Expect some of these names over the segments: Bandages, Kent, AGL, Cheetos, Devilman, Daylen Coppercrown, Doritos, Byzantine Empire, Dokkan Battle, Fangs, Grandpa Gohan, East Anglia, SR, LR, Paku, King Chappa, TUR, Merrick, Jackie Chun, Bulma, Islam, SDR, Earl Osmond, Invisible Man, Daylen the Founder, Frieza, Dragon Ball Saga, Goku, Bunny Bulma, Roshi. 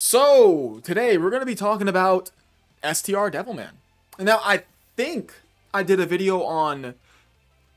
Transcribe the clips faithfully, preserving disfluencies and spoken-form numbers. So today we're going to be talking about S T R Devilman. And now I think I did a video on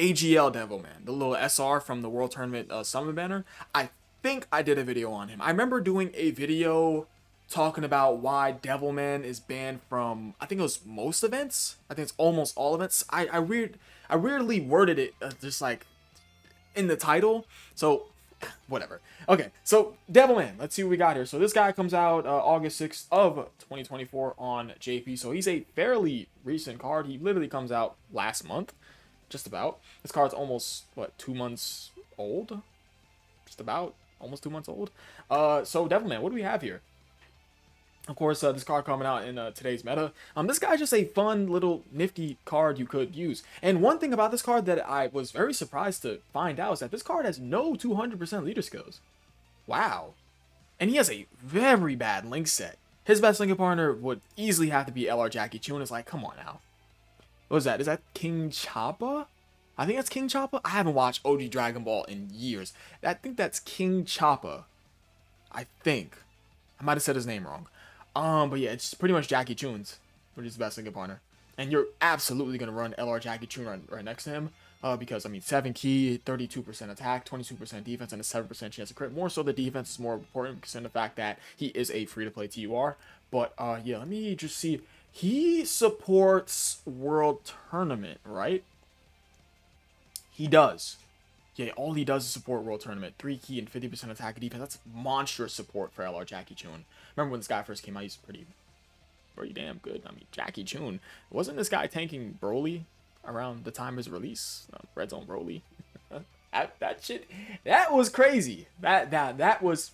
A G L Devilman, the little S R from the World Tournament uh, Summon Banner. I think I did a video on him. I remember doing a video talking about why Devilman is banned from, I think it was most events. I think it's almost all events. I, I, weird, I weirdly worded it uh, just like in the title. So whatever. Okay, so Devilman, let's see what we got here. So this guy comes out uh, August sixth of twenty twenty-four on J P, so he's a fairly recent card. He literally comes out last month, just about. This card's almost, what, two months old? Just about, almost two months old. Uh, so Devilman, what do we have here? Of course, uh, this card coming out in uh, today's meta. Um, this guy's just a fun little nifty card you could use. And one thing about this card that I was very surprised to find out is that this card has no two hundred percent leader skills. Wow. And he has a very bad link set. His best linking partner would easily have to be L R Jackie Chun. It's like, come on now. What was that? Is that King Chappa? I think that's King Chappa. I haven't watched O G Dragon Ball in years. I think that's King Chappa. I think. I might have said his name wrong. Um, but yeah, it's pretty much Jackie Chun's, which is the best linking partner. And you're absolutely going to run L R Jackie Chun right, right next to him, uh, because, I mean, seven key, thirty-two percent attack, twenty-two percent defense, and a seven percent chance to crit. More so, the defense is more important, because in the fact that he is a free-to-play T U R. But, uh, yeah, let me just see. He supports World Tournament, right? He does. Yeah, all he does is support World Tournament. three key and fifty percent attack and defense. That's monstrous support for L R Jackie Chun. Remember when this guy first came out, he's pretty, pretty damn good. I mean, Jackie Chun. Wasn't this guy tanking Broly around the time of his release? No, Red Zone Broly. that, that shit, that was crazy. That, that, that was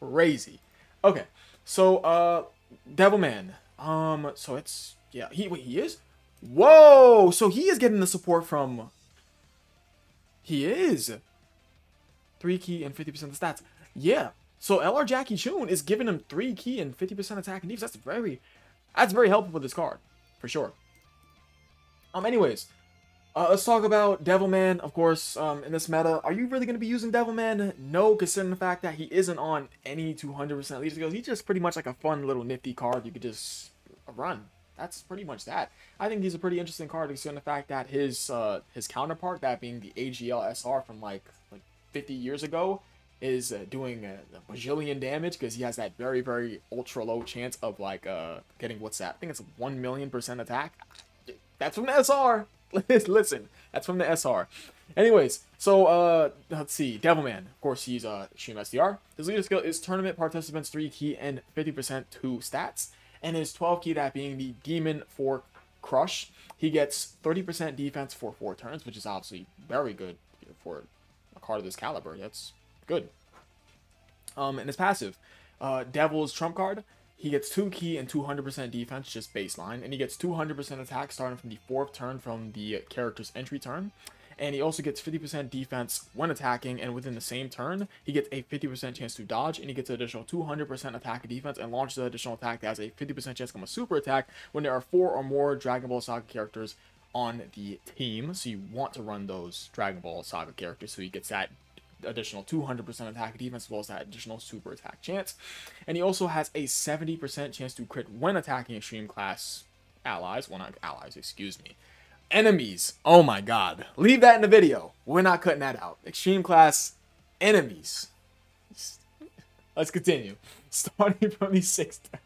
crazy. Okay, so, uh, Devilman. Um, so it's, yeah, he, wait, he is? Whoa! So he is getting the support from... He is. three key and fifty percent of the stats. Yeah. So L R Jackie Chun is giving him three key and fifty percent attack and defense. That's very that's very helpful with this card. For sure. Um, anyways. Uh, let's talk about Devilman, of course, um, in this meta. Are you really going to be using Devilman? No, considering the fact that he isn't on any two hundred percent leader skills. He's just pretty much like a fun little nifty card you could just run. That's pretty much that. I think he's a pretty interesting card, considering the fact that his uh, his counterpart, that being the A G L S R from like like fifty years ago, is uh, doing a, a bajillion damage because he has that very very ultra low chance of like uh getting what's that? I think it's one million percent attack. That's from the S R. Listen, that's from the S R. Anyways, so uh, let's see, Devilman. Of course, he's uh Stream S D R. His leader skill is Tournament Participants three key and fifty percent two stats. And his twelve key, that being the Demon for Crush, he gets thirty percent defense for four turns, which is obviously very good for a card of this caliber. That's good. Um, and his passive, uh, Devil's Trump card, he gets two key and two hundred percent defense, just baseline, and he gets two hundred percent attack starting from the fourth turn from the character's entry turn. And he also gets fifty percent defense when attacking, and within the same turn, he gets a fifty percent chance to dodge, and he gets an additional two hundred percent attack and defense, and launches an additional attack that has a fifty percent chance to become a super attack when there are four or more Dragon Ball Saga characters on the team. So you want to run those Dragon Ball Saga characters, so he gets that additional two hundred percent attack and defense, as well as that additional super attack chance. And he also has a seventy percent chance to crit when attacking extreme class allies, well not allies, excuse me. Enemies. Oh my god. Leave that in the video. We're not cutting that out. Extreme class enemies. Let's continue. Starting from the sixth turn.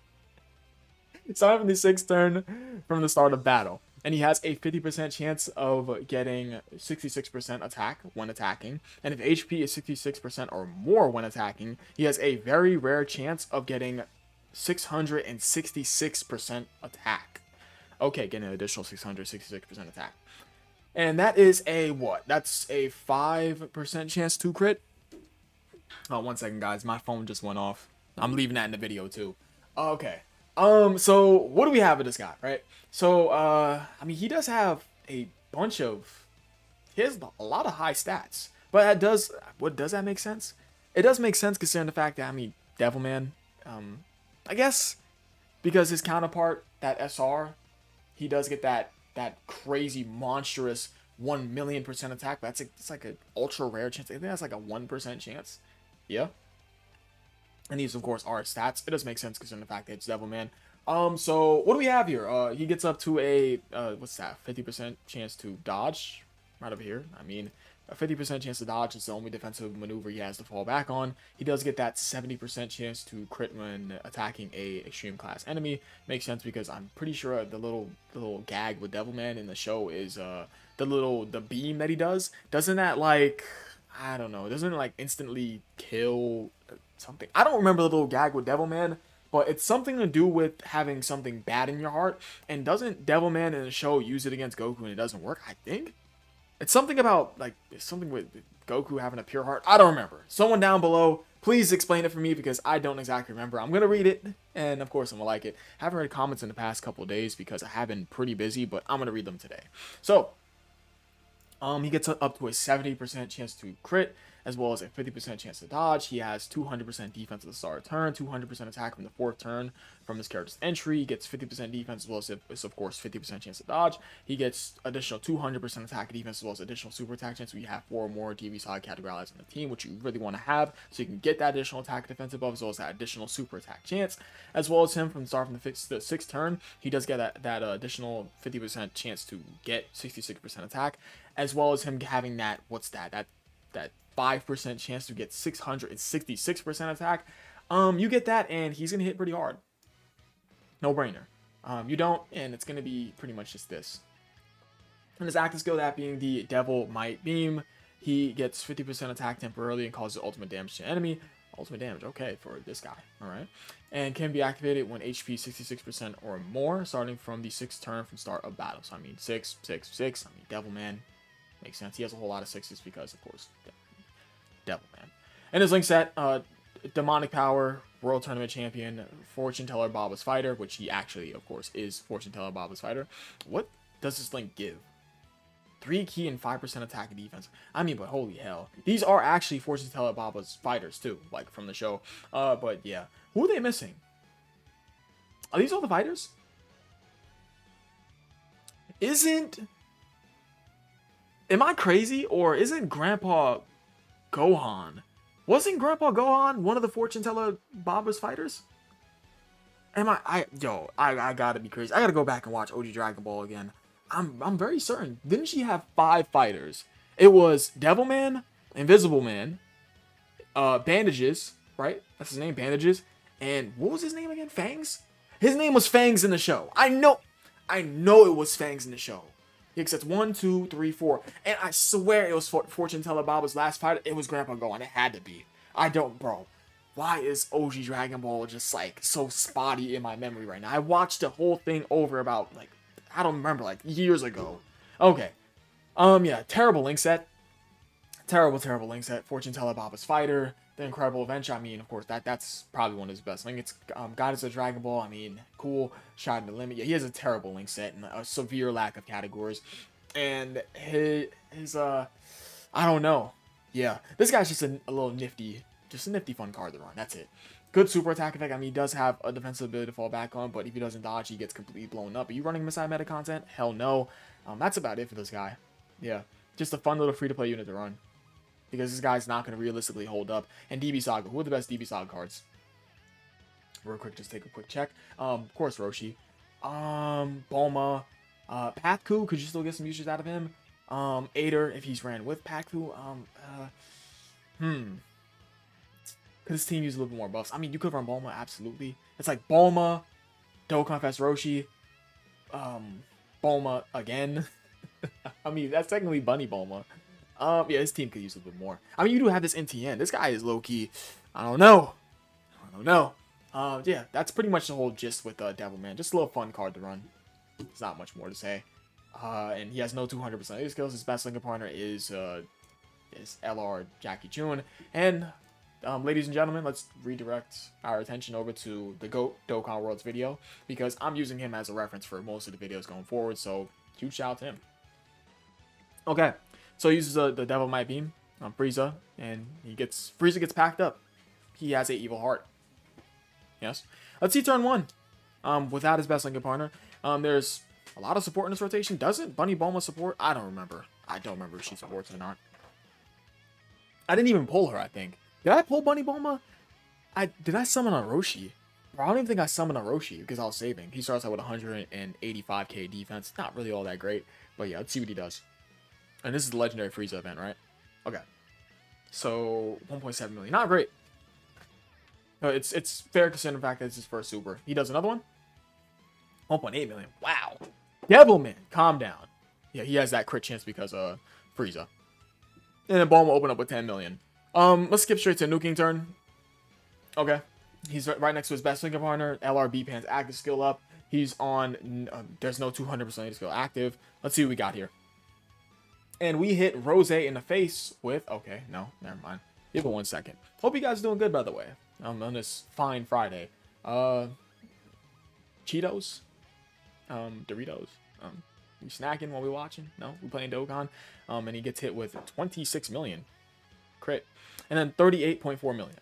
Starting from the sixth turn from the start of battle. And he has a fifty percent chance of getting sixty-six percent attack when attacking. And if H P is sixty-six percent or more when attacking, he has a very rare chance of getting six hundred sixty-six percent attack. Okay, getting an additional six hundred sixty-six percent attack. And that is a what? That's a five percent chance to crit. Oh, one second, guys. My phone just went off. I'm leaving that in the video, too. Okay. Um, so what do we have with this guy, right? So, uh, I mean, he does have a bunch of... He has a lot of high stats. But that does... What, does that make sense? It does make sense considering the fact that, I mean, Devilman, um, I guess because his counterpart, that S R... He does get that that crazy monstrous one million percent attack, but that's a, it's like an ultra rare chance. I think that's like a one percent chance. Yeah. And these, of course, are stats. It does make sense considering the fact that it's Devilman. Um, so what do we have here? Uh, he gets up to a, uh, what's that? fifty percent chance to dodge right over here. I mean, a fifty percent chance to dodge is the only defensive maneuver he has to fall back on. He does get that seventy percent chance to crit when attacking a extreme class enemy. Makes sense because I'm pretty sure the little, the little gag with Devilman in the show is, uh, the little, the beam that he does. Doesn't that, like, I don't know, doesn't it, like, instantly kill something? I don't remember the little gag with Devilman, but it's something to do with having something bad in your heart. And doesn't Devilman in the show use it against Goku and it doesn't work, I think? It's something about, like, it's something with Goku having a pure heart. I don't remember. Someone down below, please explain it for me because I don't exactly remember. I'm going to read it, and of course I'm going to like it. I haven't read comments in the past couple of days because I have been pretty busy, but I'm going to read them today. So, Um, he gets up to a seventy percent chance to crit, as well as a fifty percent chance to dodge. He has two hundred percent defense at the start of turn, two hundred percent attack from the fourth turn from his character's entry. He gets fifty percent defense, as well as, of course, fifty percent chance to dodge. He gets additional two hundred percent attack and defense, as well as additional super attack chance. We have four or more T V side categorized on the team, which you really want to have, so you can get that additional attack defense above, as well as that additional super attack chance. As well as him from the start from the, fifth, the sixth turn, he does get that, that uh, additional fifty percent chance to get sixty-six percent attack, as well as him having that, what's that, that, that five percent chance to get six hundred sixty-six percent attack. Um, you get that, and he's going to hit pretty hard. No brainer. Um, you don't, and it's going to be pretty much just this. And his active skill, that being the Devil Might Beam, he gets fifty percent attack temporarily and causes ultimate damage to an enemy. Ultimate damage, okay, for this guy, all right? And can be activated when H P sixty-six percent or more, starting from the sixth turn from start of battle. So, I mean, six, six, six, I mean, Devilman. Makes sense. He has a whole lot of sixes because, of course, Devilman. And his link set, uh, Demonic Power, World Tournament Champion, Fortune Teller Baba's Fighter, which he actually, of course, is Fortune Teller Baba's Fighter. What does this link give? three key and five percent attack and defense. I mean, but holy hell. These are actually Fortune Teller Baba's Fighters, too, like, from the show. Uh, but, yeah. Who are they missing? Are these all the fighters? Isn't... Am I crazy, or isn't Grandpa Gohan? Wasn't Grandpa Gohan one of the Fortune Teller Baba's fighters? Am I? I yo, I, I gotta be crazy. I gotta go back and watch O G Dragon Ball again. I'm I'm very certain. Didn't she have five fighters? It was Devilman, Invisible Man, uh, Bandages, right? That's his name, Bandages. And what was his name again? Fangs? His name was Fangs in the show. I know, I know it was Fangs in the show. He accepts one, two, three, four. And I swear it was for Fortune Teller Baba's last fight. It was Grandpa Gohan. It had to be. I don't, bro. Why is O G Dragon Ball just, like, so spotty in my memory right now? I watched the whole thing over about, like, I don't remember, like, years ago. Okay. Um, yeah. Terrible link set. Terrible, terrible link set. Fortune Teller Baba's Fighter. The Incredible Adventure. I mean, of course, that that's probably one of his best links. Um, God is a Dragon Ball. I mean, cool. Shot in the limit. Yeah, he has a terrible link set and a severe lack of categories. And his, his uh, I don't know. Yeah, this guy's just a, a little nifty, just a nifty fun card to run. That's it. Good super attack effect. I mean, he does have a defensive ability to fall back on, but if he doesn't dodge, he gets completely blown up. Are you running Messiah meta content? Hell no. Um, that's about it for this guy. Yeah, just a fun little free-to-play unit to run. Because this guy's not going to realistically hold up. And D B Saga. Who are the best D B Saga cards? Real quick, just take a quick check. Um, of course, Roshi. Um, Bulma. Uh, Paku. Could you still get some usage out of him? Um, Aider, if he's ran with Paku. Um, uh, hmm. Could this team use a little bit more buffs? I mean, you could run Bulma, absolutely. It's like Bulma, Dokkan Fest Roshi, um, Bulma again. I mean, that's technically Bunny Bulma. Um, yeah, his team could use a little bit more. I mean, you do have this N T N. This guy is low-key. I don't know. I don't know. Uh, yeah, that's pretty much the whole gist with uh, Devilman. Just a little fun card to run. There's not much more to say. Uh, and he has no two hundred percent of his skills. His best linker partner is, uh, is L R Jackie Chun. And, um, ladies and gentlemen, let's redirect our attention over to the GOAT Dokkan Worlds video. Because I'm using him as a reference for most of the videos going forward. So, huge shout out to him. Okay. So he uses the, the Devil Might Beam on Frieza, and he gets Frieza gets packed up. He has an evil heart. Yes. Let's see turn one. Um, without his best linking partner, um, there's a lot of support in this rotation. Doesn't Bunny Bulma support? I don't remember. I don't remember if she supports or not. I didn't even pull her. I think. Did I pull Bunny Bulma? I did I summon a Roshi? Bro, I don't even think I summoned a Roshi because I was saving. He starts out with one hundred eighty-five K defense. Not really all that great, but yeah, let's see what he does. And this is the legendary Frieza event, right? Okay. So one point seven million, not great. No, it's it's fair considering the fact that it's his first super. He does another one. one point eight million. Wow. Devilman, calm down. Yeah, he has that crit chance because uh Frieza. And then Bulma will open up with ten million. Um, let's skip straight to nuking turn. Okay. He's right next to his best linking partner. L R B Pan's active skill up. He's on... Uh, there's no two hundred percent skill active. Let's see what we got here. And we hit Rose in the face with... Okay, no. Never mind. Give it one second. Hope you guys are doing good, by the way. Um, on this fine Friday. Uh, Cheetos? Um, Doritos? Um, you snacking while we watching? No? We playing Dokkan? Um, and he gets hit with twenty-six million. Crit. And then thirty-eight point four million.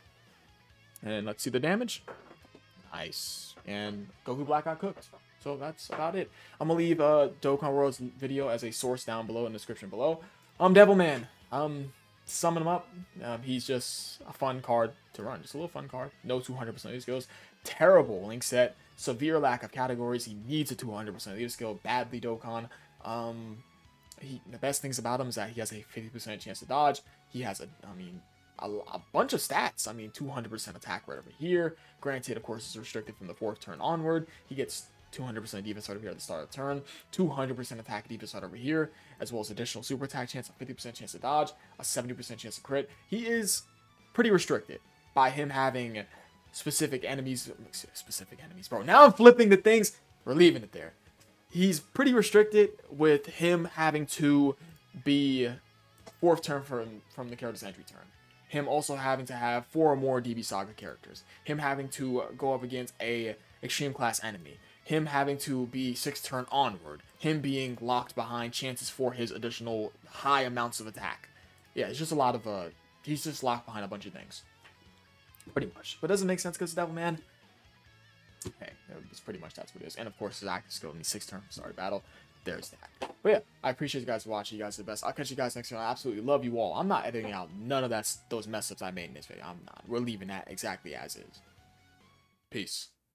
And let's see the damage. Nice. And Goku Black got cooked. So that's about it. I'm going to leave uh, Dokkan World's video as a source down below in the description below. Um, Devilman. Um, summon him up. Um, he's just a fun card to run. Just a little fun card. No two hundred percent leader skills. Terrible link set. Severe lack of categories. He needs a two hundred percent leader skill. Badly Dokkan. Um, he, the best things about him is that he has a fifty percent chance to dodge. He has a, I mean... A, a bunch of stats. I mean, two hundred percent attack right over here. Granted, of course, is restricted from the fourth turn onward. He gets two hundred percent defense right over here at the start of the turn. two hundred percent attack defense right over here, as well as additional super attack chance, a fifty percent chance to dodge, a seventy percent chance to crit. He is pretty restricted by him having specific enemies. Specific enemies, bro. Now I'm flipping the things. We're leaving it there. He's pretty restricted with him having to be fourth turn from, from the character's entry turn. Him also having to have four or more D B Saga characters. Him having to go up against a extreme class enemy. Him having to be sixth turn onward. Him being locked behind chances for his additional high amounts of attack. Yeah, it's just a lot of... Uh, he's just locked behind a bunch of things. Pretty much. But it doesn't make sense because it's Devilman. Hey, it's pretty much that's what it is. And of course, his active skill in the sixth turn. Sorry, battle. There's that. But yeah, I appreciate you guys for watching. You guys are the best. I'll catch you guys next time. I absolutely love you all. I'm not editing out none of that, those mess ups I made in this video. I'm not. We're leaving that exactly as is. Peace.